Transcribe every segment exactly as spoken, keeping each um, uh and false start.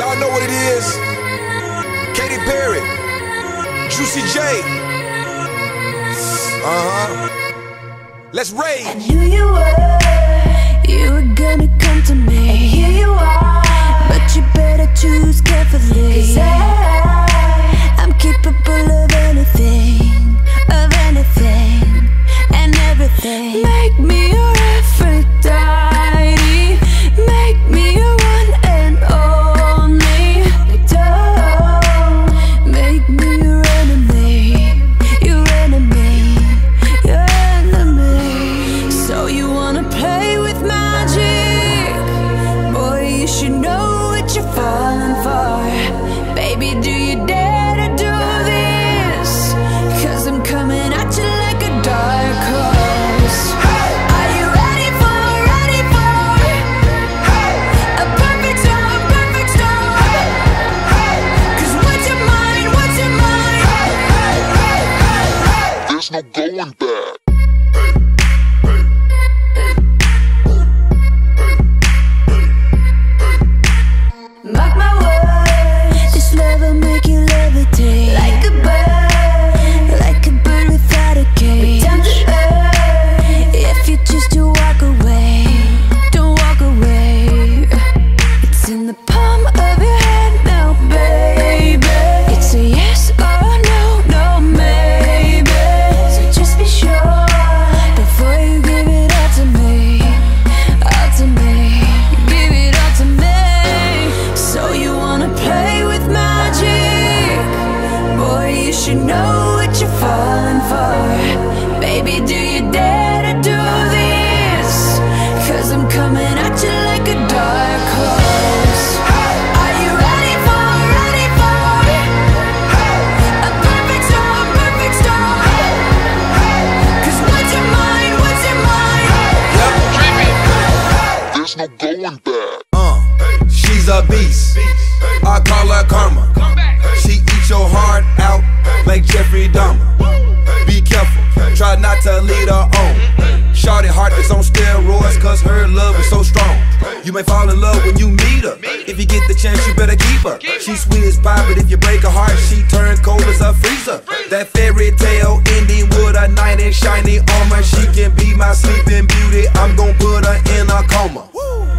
Y'all know what it is. Katy Perry, Juicy J. Uh-huh. Let's rage. I knew you were, you were gonna come to me. And here you are, but you better choose carefully. 'Cause I, I'm capable of anything, of anything, and everything. Make me your Aphrodite, make me your one and only. Don't make me your enemy, your enemy, your enemy. So you wanna play with magic? Boy, you should know what you're falling for. Baby, do you dare to do this? 'Cause I'm coming at you like a dark horse. No going back. Mark my words, this love will make you levitate like a bird, like a bird without a cage. Down to earth, if you choose to walk away, don't walk away. It's in the palm of your hand now, baby. It's a yes or a no, no man. You know what you're falling for. Baby, do you dare to do this? 'Cause I'm coming at you like a dark horse. Are you ready for, ready for a perfect storm, perfect storm? 'Cause what's your mind, what's your mind? There's no going back. Uh, she's a beast, I call her karma. She eats your heart out like Jeffrey Dahmer. Be careful, try not to lead her on. Shorty heart is on steroids 'cause her love is so strong. You may fall in love when you meet her. If you get the chance, you better keep her. She's sweet as pie, but if you break her heart, she turns cold as a freezer. That fairy tale ending with a knight in shiny armor. She can be my sleeping beauty, I'm gon' put her in a coma.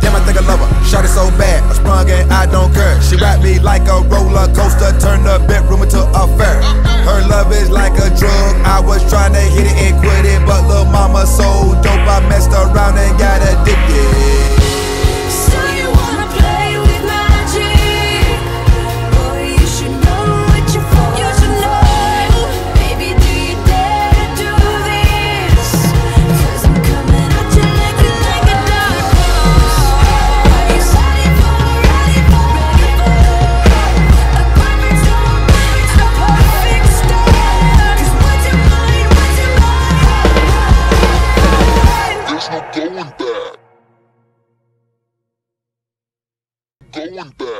Damn, I think I love her. Shorty so bad, I sprung and I don't care. She wrapped me like a roller coaster, turned the bedroom into a fair. Her love is like a drug, I was trying to hit it and quit it, but lil' mama so dope, I messed around and got addicted. Going back.